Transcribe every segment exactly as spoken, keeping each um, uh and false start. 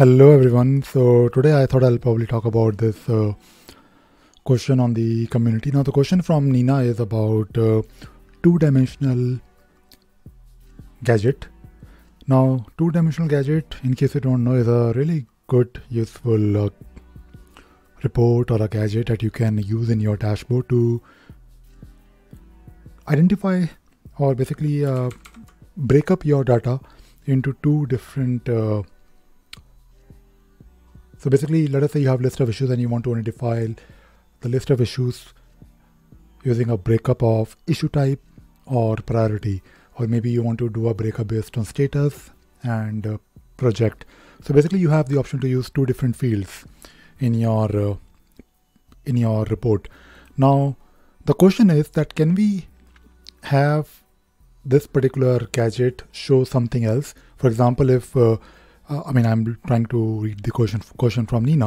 Hello everyone. So today I thought I'll probably talk about this uh, question on the community. Now the question from Nina is about uh, two-dimensional gadget. Now two-dimensional gadget, in case you don't know, is a really good useful uh, report or a gadget that you can use in your dashboard to identify or basically uh, break up your data into two different uh, So basically, let us say you have a list of issues and you want to identify the list of issues using a breakup of issue type or priority, or maybe you want to do a breakup based on status and uh, project. So basically you have the option to use two different fields in your uh, in your report. Now the question is that can we have this particular gadget show something else? For example, if uh, Uh, I mean, I'm trying to read the question, question from Nina.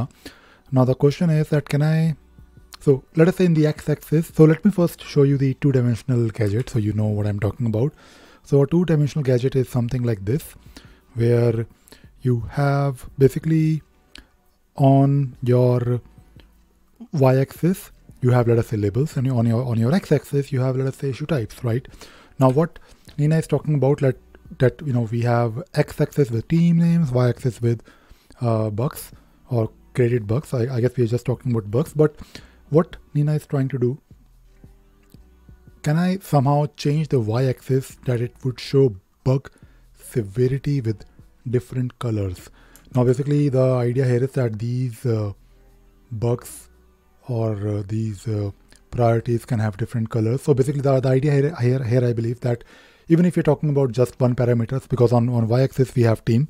Now the question is that can I, so let us say in the x-axis, so let me first show you the two-dimensional gadget so you know what I'm talking about. So a two-dimensional gadget is something like this, where you have basically on your y-axis, you have let us say labels, and on your on your x-axis, you have let us say issue types, right? Now what Nina is talking about, let that you know we have x-axis with team names, y-axis with uh, bugs or created bugs. I, I guess we are just talking about bugs, but what Nina is trying to do, can I somehow change the y-axis that it would show bug severity with different colors? Now basically the idea here is that these uh, bugs or uh, these uh, priorities can have different colors. So basically the, the idea here, here, here I believe that even if you're talking about just one parameter, because on, on y-axis we have team,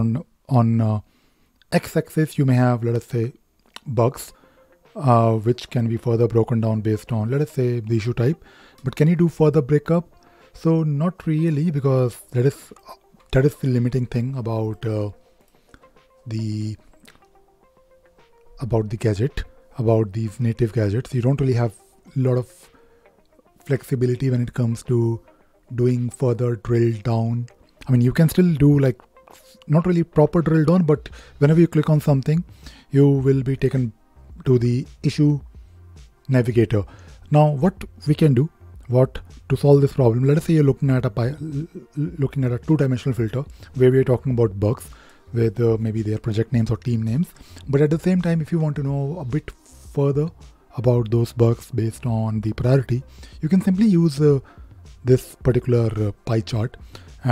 on on uh, x-axis you may have, let us say, bugs, uh, which can be further broken down based on, let us say, the issue type. But can you do further breakup? So not really, because that is that is the limiting thing about uh, the about the gadget, about these native gadgets. You don't really have a lot of flexibility when it comes to doing further drill down. I mean, you can still do like not really proper drill down, but whenever you click on something, you will be taken to the issue navigator. Now, what we can do, what to solve this problem? Let us say you're looking at a looking at a two-dimensional filter where we are talking about bugs with uh, maybe their project names or team names. But at the same time, if you want to know a bit further about those bugs based on the priority, you can simply use Uh, this particular uh, pie chart.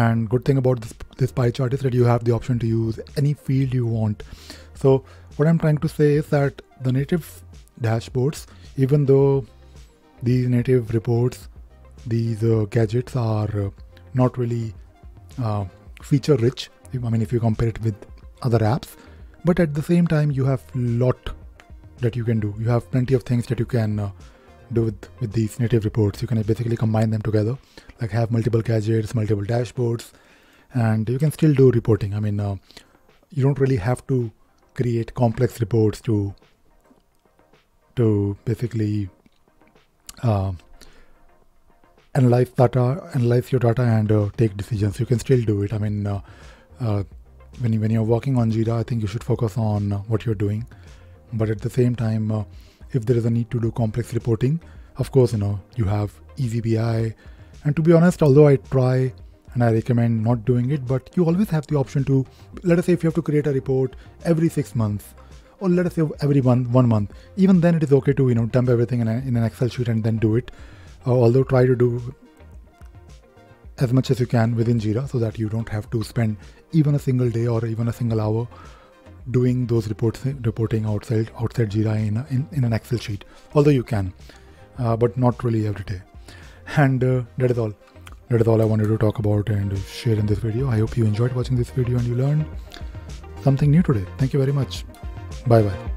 And good thing about this, this pie chart is that you have the option to use any field you want. So what I'm trying to say is that the native dashboards, even though these native reports, these uh, gadgets are uh, not really uh, feature rich, I mean, if you compare it with other apps, but at the same time you have a lot that you can do. You have plenty of things that you can uh, do with, with these native reports. You can basically combine them together, like have multiple gadgets, multiple dashboards, and you can still do reporting. I mean, uh, you don't really have to create complex reports to to basically uh, analyze data, analyze your data and uh, take decisions. You can still do it. I mean, uh, uh, when, you, when you're working on Jira, I think you should focus on what you're doing. But at the same time, uh, if there is a need to do complex reporting, of course, you know, you have easybi. And to be honest, although I try and I recommend not doing it, but you always have the option to, let us say if you have to create a report every six months, or let us say every one, one month, even then it is okay to, you know, dump everything in, a, in an Excel sheet and then do it. Uh, although try to do as much as you can within Jira so that you don't have to spend even a single day or even a single hour doing those reports, reporting outside outside Jira in, a, in, in an Excel sheet, although you can, uh, but not really every day. And uh, that is all. That is all I wanted to talk about and share in this video. I hope you enjoyed watching this video and you learned something new today. Thank you very much. Bye-bye.